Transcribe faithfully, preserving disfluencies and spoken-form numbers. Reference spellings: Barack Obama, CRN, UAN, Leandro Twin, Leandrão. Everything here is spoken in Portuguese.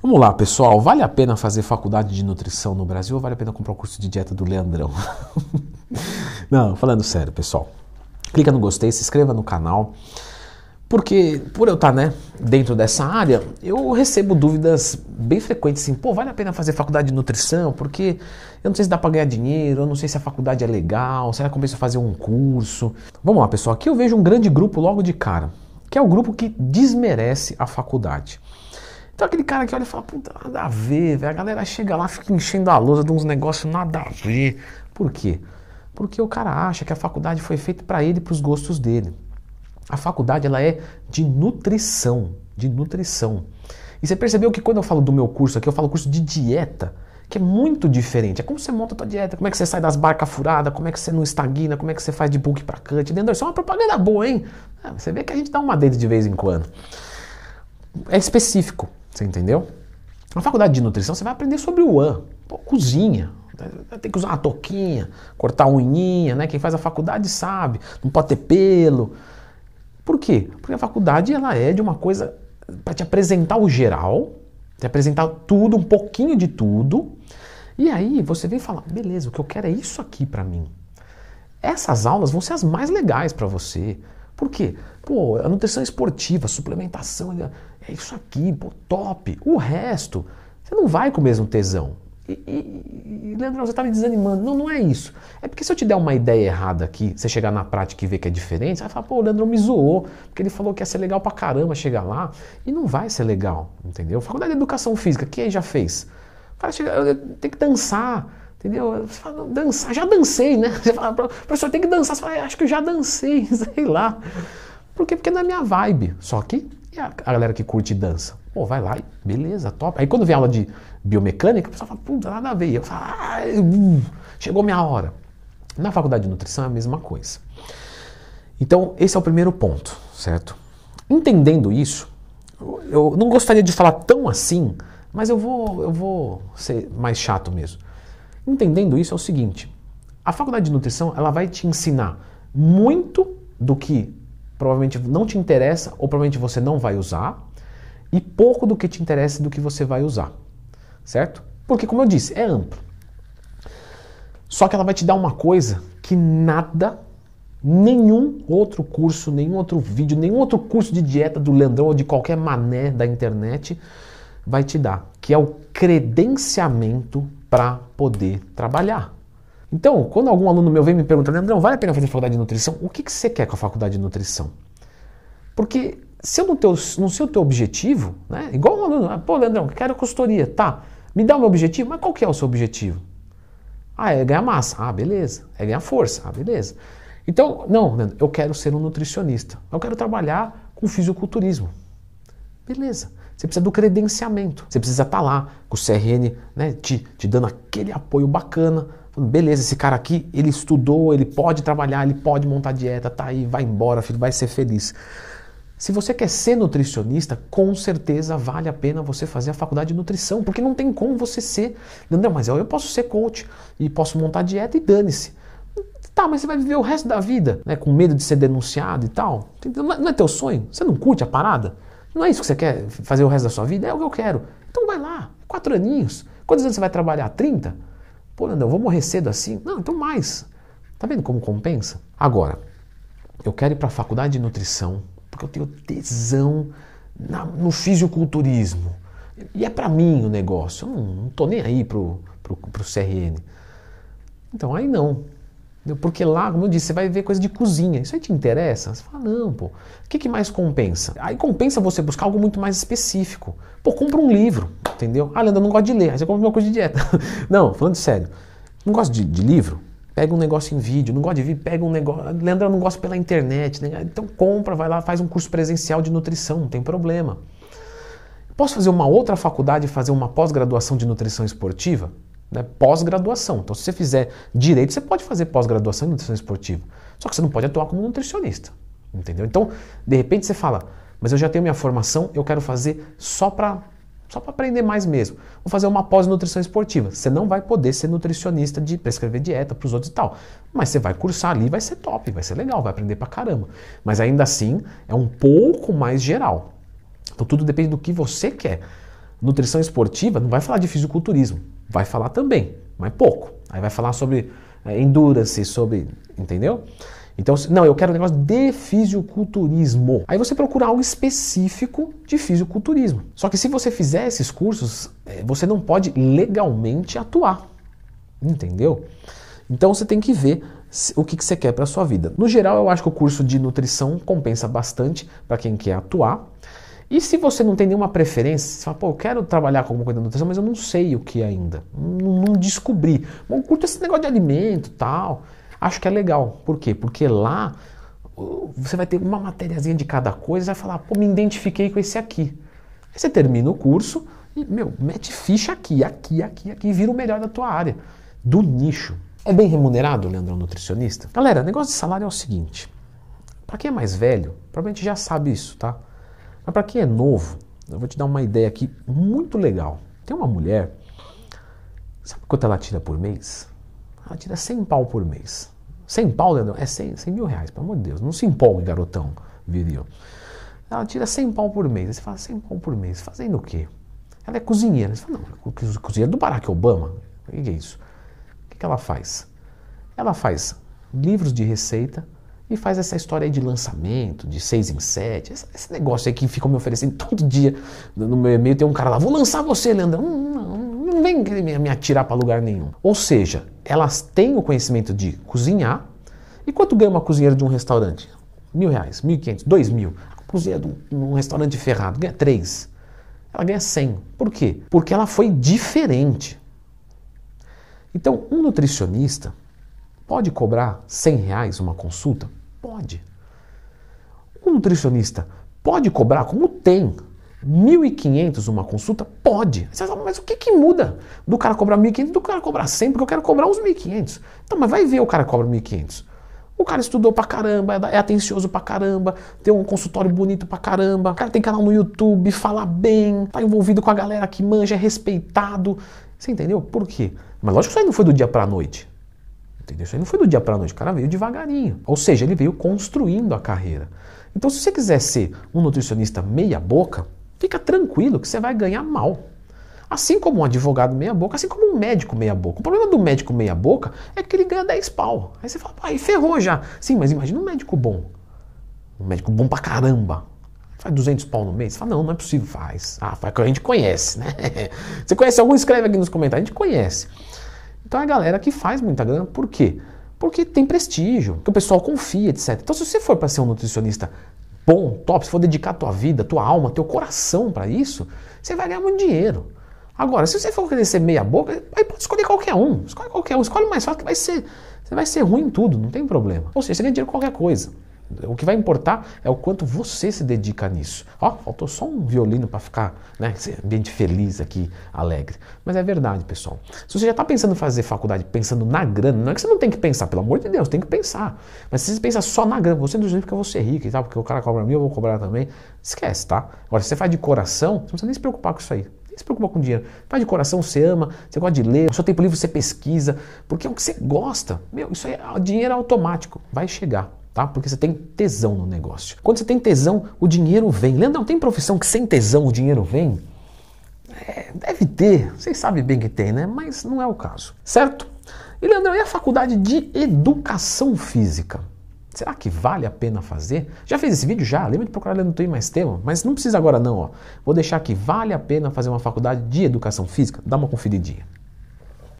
Vamos lá, pessoal, vale a pena fazer faculdade de nutrição no Brasil ou vale a pena comprar o curso de dieta do Leandrão? Não, falando sério, pessoal, clica no gostei, se inscreva no canal, porque por eu estar né, dentro dessa área, eu recebo dúvidas bem frequentes assim, pô, vale a pena fazer faculdade de nutrição? Porque eu não sei se dá para ganhar dinheiro, eu não sei se a faculdade é legal, será que começa a fazer um curso? Vamos lá, pessoal, aqui eu vejo um grande grupo logo de cara, que é o grupo que desmerece a faculdade. Então aquele cara que olha e fala, puta, nada a ver, velho. A galera chega lá, fica enchendo a lousa de uns negócios nada a ver. Por quê? Porque o cara acha que a faculdade foi feita para ele e para os gostos dele. A faculdade, ela é de nutrição, de nutrição. E você percebeu que quando eu falo do meu curso aqui, eu falo curso de dieta, que é muito diferente. É como você monta a tua dieta, como é que você sai das barcas furadas, como é que você não estagna, como é que você faz de bulk para cut. Leandro, isso é uma propaganda boa, hein? Ah, você vê que a gente dá uma dedo de vez em quando. É específico. Você entendeu? Na faculdade de nutrição você vai aprender sobre o U A N, cozinha, tem que usar uma touquinha, cortar a unhinha, né? Quem faz a faculdade sabe, não pode ter pelo. Por quê? Porque a faculdade ela é de uma coisa para te apresentar o geral, te apresentar tudo, um pouquinho de tudo, e aí você vem falar, beleza, o que eu quero é isso aqui para mim. Essas aulas vão ser as mais legais para você. Por quê? Pô, a nutrição esportiva, suplementação, é isso aqui, pô, top. O resto, você não vai com o mesmo tesão. E, e, e Leandrão, você tá me desanimando. Não, não é isso. É porque se eu te der uma ideia errada aqui, você chegar na prática e ver que é diferente, você vai falar, pô, o Leandrão me zoou, porque ele falou que ia ser legal pra caramba chegar lá, e não vai ser legal, entendeu? Faculdade de Educação Física, quem aí já fez? O cara chega, tem que dançar. Entendeu? Você fala, dançar, já dancei, né? Você fala, professor, tem que dançar. Você fala, acho que eu já dancei, sei lá. Por quê? Porque não é minha vibe. Só que e a galera que curte dança? Pô, vai lá, beleza, top. Aí quando vem aula de biomecânica, o pessoal fala, puta, nada a ver. Eu falo, ah, uh, chegou minha hora. Na faculdade de nutrição é a mesma coisa. Então, esse é o primeiro ponto, certo? Entendendo isso, eu não gostaria de falar tão assim, mas eu vou, eu vou ser mais chato mesmo. Entendendo isso é o seguinte, a faculdade de nutrição ela vai te ensinar muito do que provavelmente não te interessa ou provavelmente você não vai usar e pouco do que te interessa e do que você vai usar, certo? Porque como eu disse, é amplo. Só que ela vai te dar uma coisa que nada, nenhum outro curso, nenhum outro vídeo, nenhum outro curso de dieta do Leandrão ou de qualquer mané da internet vai te dar, que é o credenciamento para poder trabalhar. Então, quando algum aluno meu vem me perguntar, Leandrão, vale a pena fazer faculdade de nutrição? O que, que você quer com a faculdade de nutrição? Porque se eu não, teu, não sei o teu objetivo, né? Igual um aluno, pô, Leandrão, quero consultoria, tá, me dá o meu objetivo, mas qual que é o seu objetivo? Ah, é ganhar massa, ah, beleza, é ganhar força, ah, beleza. Então, não, Leandro, eu quero ser um nutricionista, eu quero trabalhar com fisiculturismo, beleza. Você precisa do credenciamento, você precisa estar lá com o C R N né, te, te dando aquele apoio bacana. Falando, beleza, esse cara aqui, ele estudou, ele pode trabalhar, ele pode montar dieta, tá aí, vai embora, filho, vai ser feliz. Se você quer ser nutricionista, com certeza vale a pena você fazer a faculdade de nutrição, porque não tem como você ser. Leandrão, mas eu, eu posso ser coach e posso montar dieta e dane-se. Tá, mas você vai viver o resto da vida né, com medo de ser denunciado e tal. Não é teu sonho? Você não curte a parada? Não é isso que você quer fazer o resto da sua vida? É o que eu quero. Então vai lá, quatro aninhos. Quantos anos você vai trabalhar? trinta? Pô, Leandrão, eu vou morrer cedo assim? Não, então mais. Tá vendo como compensa? Agora, eu quero ir para a faculdade de nutrição porque eu tenho tesão na, no fisiculturismo. E é para mim o negócio. Eu não, não tô nem aí pro, pro, pro C R N. Então aí não. Porque lá, como eu disse, você vai ver coisa de cozinha. Isso aí te interessa? Você fala, não, pô. O que, que mais compensa? Aí compensa você buscar algo muito mais específico. Pô, compra um livro, entendeu? Ah, Leandro, eu não gosto de ler. Aí você compra uma coisa de dieta. Não, falando sério. Não gosto de, de livro? Pega um negócio em vídeo. Não gosto de vídeo? Pega um negócio... Leandro, eu não gosto pela internet. Né? Então compra, vai lá, faz um curso presencial de nutrição. Não tem problema. Posso fazer uma outra faculdade e fazer uma pós-graduação de nutrição esportiva? Né, pós-graduação. Então, se você fizer direito, você pode fazer pós-graduação em nutrição esportiva. Só que você não pode atuar como nutricionista. Entendeu? Então, de repente você fala, mas eu já tenho minha formação, eu quero fazer só para só para aprender mais mesmo. Vou fazer uma pós-nutrição esportiva. Você não vai poder ser nutricionista de prescrever dieta para os outros e tal. Mas você vai cursar ali, vai ser top, vai ser legal, vai aprender pra caramba. Mas ainda assim, é um pouco mais geral. Então, tudo depende do que você quer. nutrição esportiva não vai falar de fisiculturismo, vai falar também, mas pouco. Aí vai falar sobre é, endurance, sobre, entendeu? Então, não, eu quero um negócio de fisiculturismo. Aí você procura algo específico de fisiculturismo. Só que se você fizer esses cursos, você não pode legalmente atuar, entendeu? Então você tem que ver o que você quer para a sua vida. No geral, eu acho que o curso de nutrição compensa bastante para quem quer atuar. E se você não tem nenhuma preferência, você fala, pô, eu quero trabalhar com alguma coisa da nutrição, mas eu não sei o que ainda, não, não descobri. Bom, curto esse negócio de alimento e tal, acho que é legal. Por quê? Porque lá você vai ter uma matériazinha de cada coisa, vai falar, pô, me identifiquei com esse aqui. Aí você termina o curso e, meu, mete ficha aqui, aqui, aqui, aqui, e vira o melhor da tua área, do nicho. É bem remunerado, Leandrão, nutricionista? Galera, negócio de salário é o seguinte, para quem é mais velho, provavelmente já sabe isso, tá? Mas para quem é novo, eu vou te dar uma ideia aqui muito legal. Tem uma mulher, sabe quanto ela tira por mês? Ela tira cem pau por mês. cem pau, Leandrão? É cem mil reais, pelo amor de Deus. Não se empolgue, garotão viril. Ela tira cem pau por mês. Aí você fala, cem pau por mês, fazendo o quê? Ela é cozinheira. Você fala, não, cozinheira do Barack Obama? O que é isso? O que ela faz? Ela faz livros de receita, e faz essa história aí de lançamento, de seis em sete, esse negócio aí que ficam me oferecendo todo dia no meu e-mail, tem um cara lá, vou lançar você, Leandrão, não, não, não vem me atirar para lugar nenhum. Ou seja, elas têm o conhecimento de cozinhar, e quanto ganha uma cozinheira de um restaurante? Mil reais, mil e quinhentos, dois mil. A cozinheira de um restaurante ferrado ganha três, ela ganha cem. Por quê? Porque ela foi diferente. Então, um nutricionista pode cobrar cem reais uma consulta? Pode. Um nutricionista pode cobrar, como tem, mil e quinhentos uma consulta? Pode. Você fala, mas o que que muda do cara cobrar mil e quinhentos do cara cobrar cem? Porque eu quero cobrar os mil e quinhentos. Então, mas vai ver o cara cobra mil e quinhentos. O cara estudou pra caramba, é atencioso pra caramba, tem um consultório bonito pra caramba, o cara tem canal no YouTube, fala bem, tá envolvido com a galera que manja, é respeitado. Você entendeu? Por quê? Mas lógico que isso aí não foi do dia pra noite. Isso aí não foi do dia para a noite, o cara veio devagarinho. Ou seja, ele veio construindo a carreira. Então, se você quiser ser um nutricionista meia boca, fica tranquilo que você vai ganhar mal. Assim como um advogado meia boca, assim como um médico meia boca. O problema do médico meia boca é que ele ganha dez pau. Aí você fala, pai, ferrou já. Sim, mas imagina um médico bom. Um médico bom pra caramba. Faz duzentos pau no mês? Você fala, não, não é possível. Faz. Ah, faz que a gente conhece, né? Você conhece algum? Escreve aqui nos comentários. A gente conhece. Então é a galera que faz muita grana, por quê? Porque tem prestígio, que o pessoal confia, etcétera. Então se você for para ser um nutricionista bom, top, se for dedicar tua vida, tua alma, teu coração para isso, você vai ganhar muito dinheiro. Agora, se você for querer ser meia boca, aí pode escolher qualquer um, escolhe qualquer um, escolhe o mais fácil que vai ser, você vai ser ruim em tudo, não tem problema. Ou seja, você ganha dinheiro com qualquer coisa. O que vai importar é o quanto você se dedica nisso. Ó, faltou só um violino para ficar, né, ambiente feliz aqui, alegre. Mas é verdade, pessoal. Se você já está pensando em fazer faculdade, pensando na grana, não é que você não tem que pensar, pelo amor de Deus, tem que pensar. Mas se você pensa só na grana, você não diz porque eu vou ser rico e tal, porque o cara cobra mil, eu vou cobrar também. Esquece, tá? Agora, se você faz de coração, você não precisa nem se preocupar com isso aí. Se preocupa com dinheiro, faz de coração, você ama, você gosta de ler, no seu tempo livre você pesquisa, porque é o que você gosta, meu, isso é dinheiro automático, vai chegar, tá? Porque você tem tesão no negócio. Quando você tem tesão, o dinheiro vem. Leandrão, tem profissão que sem tesão o dinheiro vem? É, deve ter, vocês sabem bem que tem, né? Mas não é o caso, certo? E Leandrão, e a faculdade de educação física? Será que vale a pena fazer? Já fez esse vídeo? Já? Lembra de procurar Leandro Twin mais tema? Mas não precisa agora não, ó. Vou deixar aqui, vale a pena fazer uma faculdade de educação física? Dá uma conferidinha.